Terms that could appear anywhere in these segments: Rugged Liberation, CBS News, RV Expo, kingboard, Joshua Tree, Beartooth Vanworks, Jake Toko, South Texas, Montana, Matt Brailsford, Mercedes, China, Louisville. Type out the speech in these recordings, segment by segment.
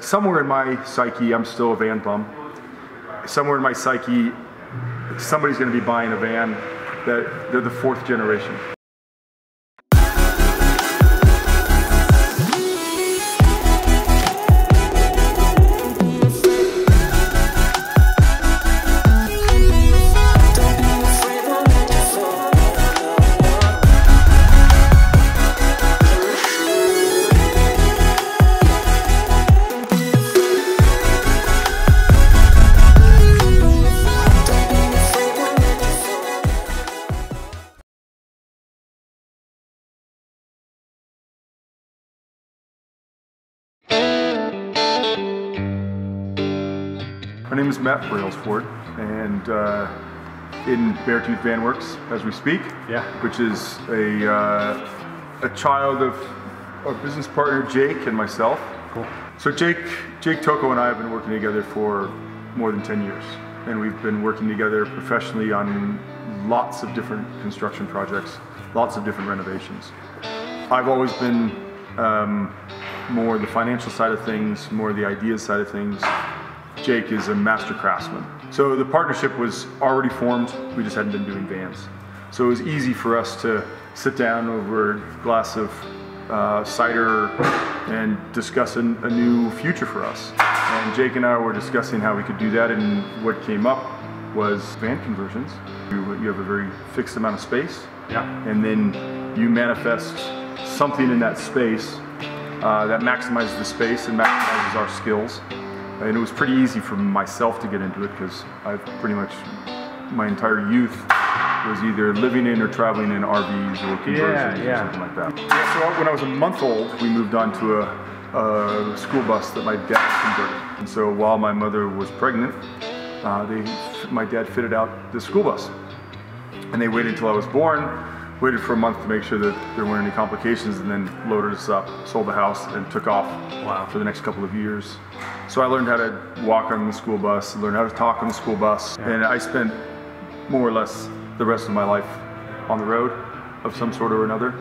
Somewhere in my psyche, I'm still a van bum. Somewhere in my psyche, somebody's going to be buying a van that they're the fourth generation. My name is Matt Brailsford, and in Beartooth Vanworks as we speak, which is a child of our business partner Jake and myself. Cool. So Jake Toko and I have been working together for more than 10 years, and we've been working together professionally on lots of different construction projects, lots of different renovations. I've always been more the financial side of things, more the ideas side of things. Jake is a master craftsman. So the partnership was already formed, we just hadn't been doing vans. So it was easy for us to sit down over a glass of cider and discuss a new future for us. And Jake and I were discussing how we could do that, and what came up was van conversions. You have a very fixed amount of space, and then you manifest something in that space that maximizes the space and maximizes our skills. And it was pretty easy for myself to get into it, because I've pretty much, my entire youth was either living in or traveling in RVs or conversions or something like that. So when I was a month old, we moved on to a school bus that my dad converted. And so while my mother was pregnant, my dad fitted out the school bus. And they waited until I was born, waited for a month to make sure that there weren't any complications, and then loaded us up, sold the house, and took off for the next couple of years. So I learned how to walk on the school bus, learned how to talk on the school bus, and I spent more or less the rest of my life on the road of some sort or another.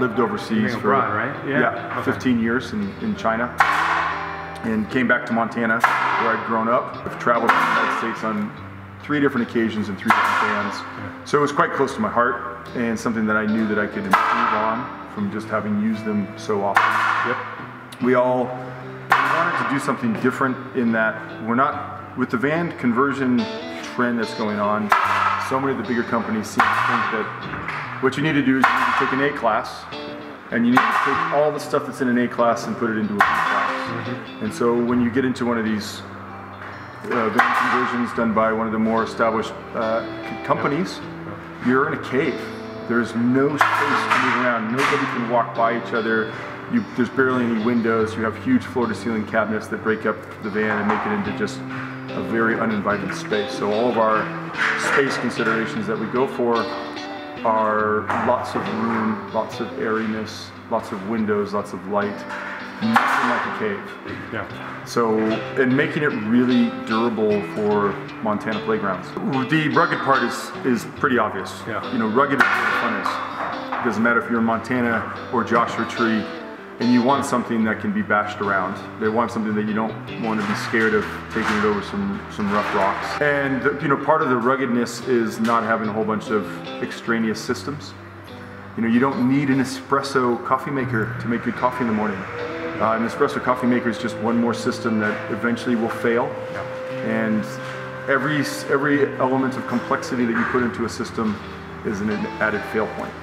Lived overseas for abroad, right? 15 years in China, and came back to Montana where I'd grown up. I've traveled to the United States on 3 different occasions and 3 different bands. So it was quite close to my heart, and something that I knew that I could improve on from just having used them so often. We all wanted to do something different, in that we're not, with the van conversion trend that's going on, so many of the bigger companies seem to think that what you need to do is you need to take an A class, and you need to take all the stuff that's in an A class and put it into a B class. And so when you get into one of these van conversions done by one of the more established companies, you're in a cave. There's no space to move around. Nobody can walk by each other. There's barely any windows. You have huge floor-to-ceiling cabinets that break up the van and make it into just a very uninviting space. So all of our space considerations that we go for are lots of room, lots of airiness, lots of windows, lots of light. Nothing like a cave. So, and making it really durable for Montana playgrounds. The rugged part is pretty obvious. You know, rugged is where the fun is. It doesn't matter if you're in Montana or Joshua Tree, and you want something that can be bashed around. They want something that you don't want to be scared of taking it over some rough rocks. And you know, part of the ruggedness is not having a whole bunch of extraneous systems. You know, you don't need an espresso coffee maker to make your coffee in the morning. An espresso coffee maker is just one more system that eventually will fail. And every element of complexity that you put into a system is an added fail point.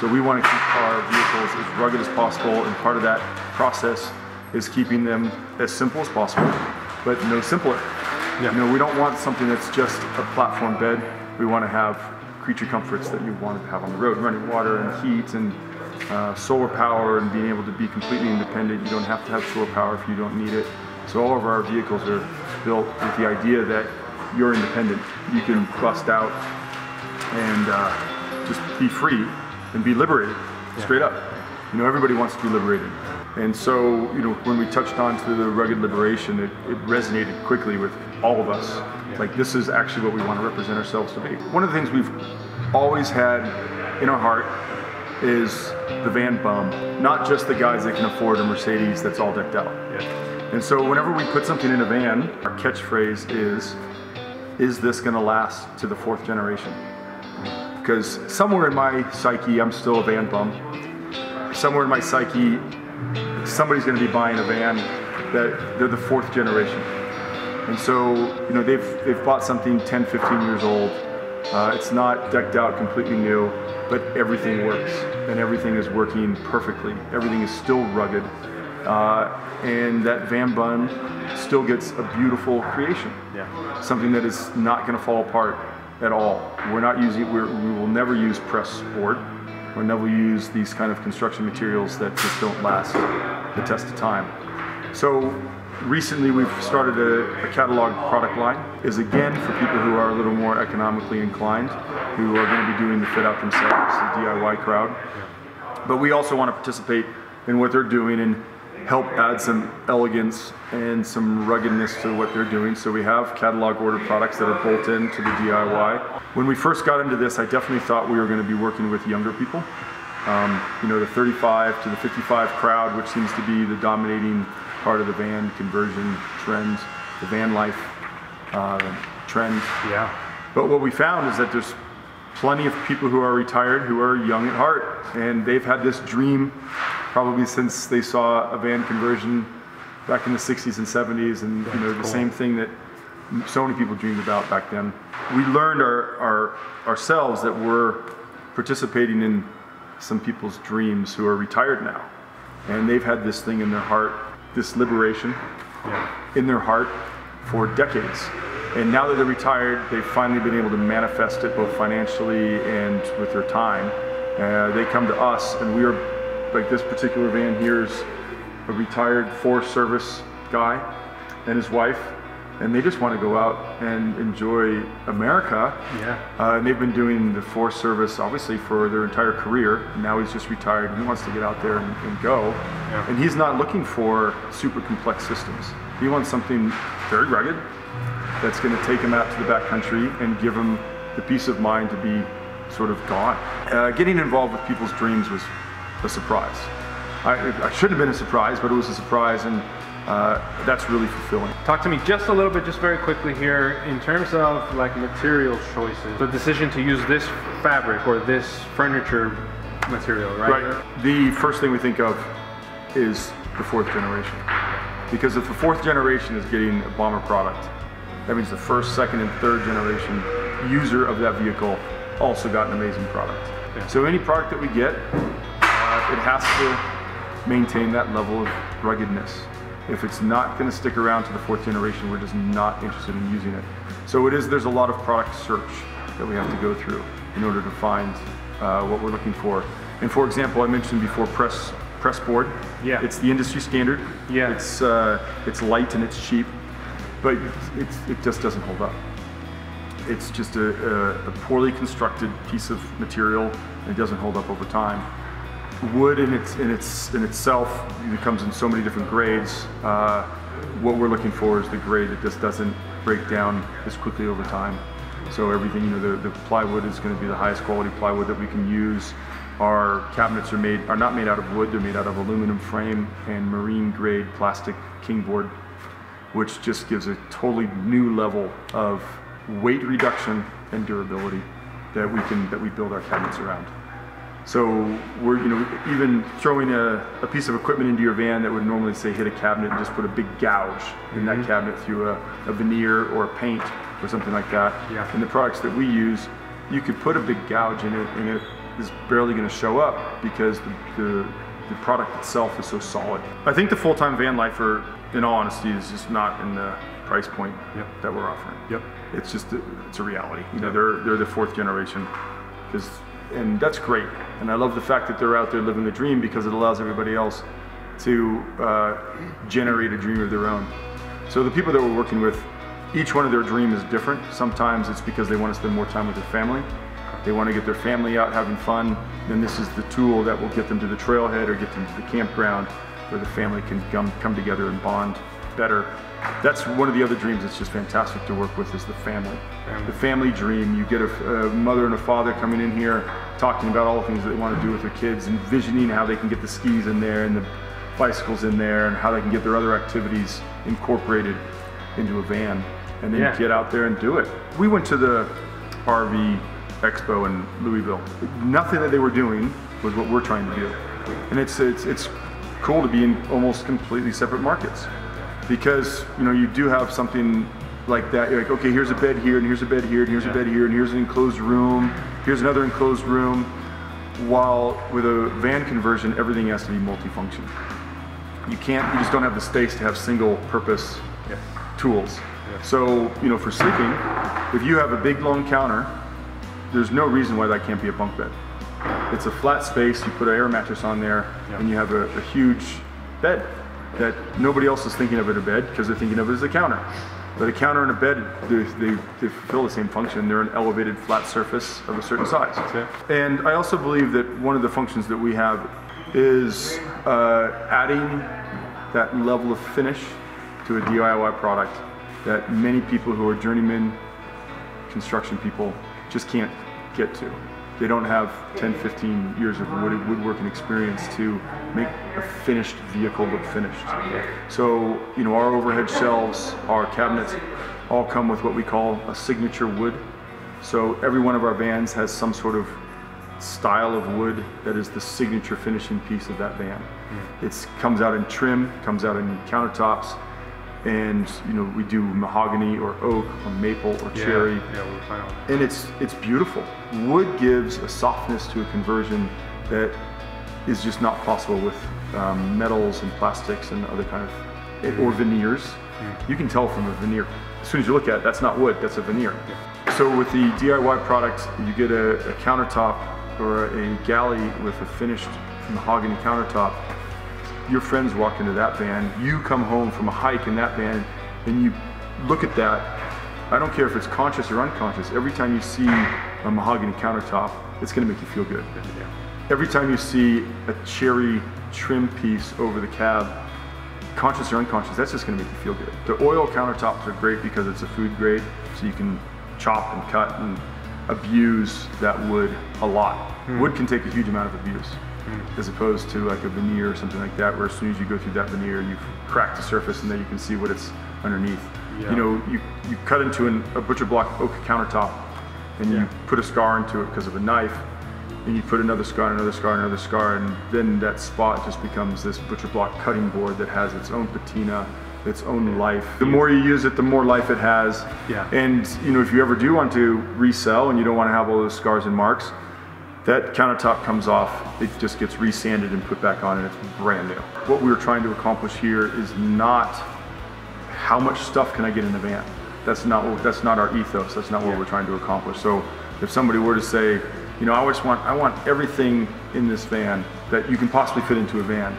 So we want to keep our vehicles as rugged as possible, and part of that process is keeping them as simple as possible, but no simpler. You know, we don't want something that's just a platform bed. We want to have creature comforts that you want to have on the road: running water and heat and solar power, and being able to be completely independent. You don't have to have solar power if you don't need it. So all of our vehicles are built with the idea that you're independent. You can bust out and just be free and be liberated, straight up. You know, everybody wants to be liberated. And so, you know, when we touched on to the rugged liberation, it resonated quickly with all of us. Like, this is actually what we want to represent ourselves to be. One of the things we've always had in our heart is the van bum, not just the guys that can afford a Mercedes that's all decked out. And so whenever we put something in a van, our catchphrase is this gonna last to the fourth generation? Because somewhere in my psyche, I'm still a van bum. Somewhere in my psyche, somebody's gonna be buying a van that they're the fourth generation. And so, you know, they've bought something 10, 15 years old. It's not decked out completely new, but everything works and everything is working perfectly. Everything is still rugged. And that van bun still gets a beautiful creation. Yeah. Something that is not going to fall apart at all. We're not using, we will never use press board. We'll never use these kind of construction materials that just don't last the test of time. So recently we've started a catalog product line. Is again for people who are a little more economically inclined, who are going to be doing the fit out themselves, the DIY crowd. But we also want to participate in what they're doing and help add some elegance and some ruggedness to what they're doing. So we have catalog order products that are built into the DIY. When we first got into this, I definitely thought we were going to be working with younger people. You know, the 35 to the 55 crowd, which seems to be the dominating part of the van conversion trend, the van life trend. Yeah. But what we found is that there's plenty of people who are retired who are young at heart, and they've had this dream probably since they saw a van conversion back in the 60s and 70s, and you know, the same thing that so many people dreamed about back then. We learned ourselves that we're participating in some people's dreams who are retired now, and they've had this thing in their heart, this liberation in their heart for decades. And now that they're retired, they've finally been able to manifest it both financially and with their time. They come to us, and we are, like this particular van here's a retired Forest Service guy and his wife, and they just want to go out and enjoy America. Yeah. And they've been doing the Forest Service obviously for their entire career. Now he's just retired and he wants to get out there and go. Yeah. And he's not looking for super complex systems. He wants something very rugged that's going to take him out to the backcountry and give him the peace of mind to be sort of gone. Getting involved with people's dreams was a surprise. I shouldn't have been a surprise, but it was a surprise, and that's really fulfilling. Talk to me just a little bit, just very quickly here, in terms of like material choices. The decision to use this fabric or this furniture material, right? Right. The first thing we think of is the fourth generation. Because if the fourth generation is getting a bomber product, that means the first, second, and third generation user of that vehicle also got an amazing product. Yeah. So any product that we get, it has to maintain that level of ruggedness. If it's not going to stick around to the fourth generation, we're just not interested in using it. So it is, there's a lot of product search that we have to go through in order to find what we're looking for. And for example, I mentioned before press board. Yeah. It's the industry standard. Yeah. It's light and it's cheap. But it just doesn't hold up. It's just a poorly constructed piece of material, and it doesn't hold up over time. Wood in itself it comes in so many different grades. What we're looking for is the grade that just doesn't break down as quickly over time. So everything, you know, the plywood is going to be the highest quality plywood that we can use. Our cabinets are not made out of wood. They're made out of aluminum frame and marine grade plastic kingboard, which just gives a totally new level of weight reduction and durability that we build our cabinets around. So we're, you know, even throwing a piece of equipment into your van that would normally say hit a cabinet and just put a big gouge in that cabinet through a veneer or a paint or something like that. Yeah. And the products that we use, you could put a big gouge in it and it is barely going to show up because the product itself is so solid. I think the full-time van lifer, in all honesty, is just not in the price point that we're offering. Yep. It's just, it's a reality. You know, they're the fourth generation, and that's great. And I love the fact that they're out there living the dream, because it allows everybody else to generate a dream of their own. So the people that we're working with, each one of their dream is different. Sometimes it's because they want to spend more time with their family. They want to get their family out having fun. Then this is the tool that will get them to the trailhead or get them to the campground, where the family can come together and bond better. That's one of the other dreams that's just fantastic to work with, is the family. The family dream. You get a mother and a father coming in here, talking about all the things that they want to do with their kids, envisioning how they can get the skis in there and the bicycles in there and how they can get their other activities incorporated into a van, and then get out there and do it. We went to the RV Expo in Louisville. Nothing that they were doing was what we're trying to do. And it's cool to be in almost completely separate markets, because you know, you do have something like that. You're like, okay, here's a bed here, and here's a bed here, and here's a bed here, and here's an enclosed room, here's another enclosed room. While with a van conversion, everything has to be multifunction. You can't, you just don't have the space to have single purpose tools. So, you know, for sleeping, if you have a big long counter, there's no reason why that can't be a bunk bed. It's a flat space, you put an air mattress on there, and you have a huge bed that nobody else is thinking of it as a bed, because they're thinking of it as a counter. But a counter and a bed, they fulfill the same function. They're an elevated flat surface of a certain size. And I also believe that one of the functions that we have is adding that level of finish to a DIY product that many people who are journeyman construction people just can't get to. They don't have 10, 15 years of woodworking experience to make a finished vehicle look finished. So, you know, our overhead shelves, our cabinets, all come with what we call a signature wood. So every one of our vans has some sort of style of wood that is the signature finishing piece of that van. It comes out in trim, comes out in countertops, and you know, we do mahogany or oak or maple or cherry. We're fine. And it's beautiful. Wood gives a softness to a conversion that is just not possible with metals and plastics and other kind of, or veneers. You can tell from a veneer. As soon as you look at it, that's not wood, that's a veneer. So with the DIY product, you get a countertop or a galley with a finished mahogany countertop. Your friends walk into that van, you come home from a hike in that van, and you look at that. I don't care if it's conscious or unconscious, every time you see a mahogany countertop, it's gonna make you feel good. Every time you see a cherry trim piece over the cab, conscious or unconscious, that's just gonna make you feel good. The oil countertops are great because it's a food grade, so you can chop and cut and abuse that wood a lot. Wood can take a huge amount of abuse, as opposed to like a veneer or something like that, where as soon as you go through that veneer and you crack the surface, and then you can see what it's underneath. You know, you cut into a butcher block oak countertop, and you put a scar into it because of a knife, and you put another scar, another scar, another scar, and then that spot just becomes this butcher block cutting board that has its own patina, its own life. The more you use it, the more life it has. And you know, if you ever do want to resell and you don't want to have all those scars and marks, that countertop comes off, it just gets resanded and put back on, and it's brand new. What we were trying to accomplish here is not how much stuff can I get in the van. That's not our ethos. That's not what we're trying to accomplish. So if somebody were to say, you know, I want everything in this van that you can possibly fit into a van,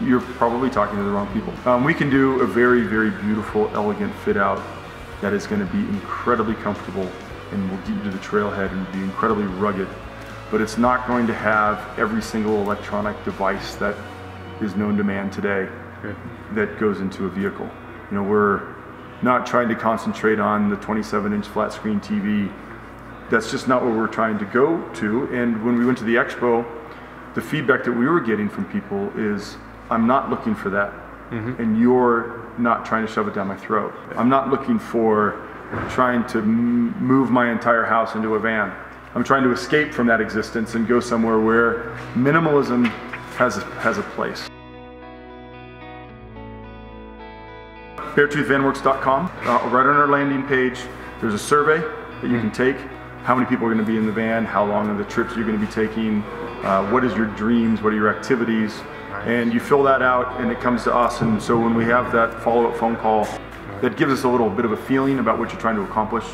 you're probably talking to the wrong people. We can do a very, very beautiful, elegant fit out that is gonna be incredibly comfortable and will get you to the trailhead and be incredibly rugged, but it's not going to have every single electronic device that is known to man today that goes into a vehicle. You know, we're not trying to concentrate on the 27-inch flat screen TV. That's just not what we're trying to go to. And when we went to the expo, the feedback that we were getting from people is, I'm not looking for that. And you're not trying to shove it down my throat. I'm not looking for trying to move my entire house into a van. I'm trying to escape from that existence and go somewhere where minimalism has a place. BeartoothVanWorks.com, right on our landing page, there's a survey that you can take. How many people are gonna be in the van? How long are the trips you're gonna be taking? What is your dreams? What are your activities? And you fill that out and it comes to us. And so when we have that follow-up phone call, that gives us a little bit of a feeling about what you're trying to accomplish.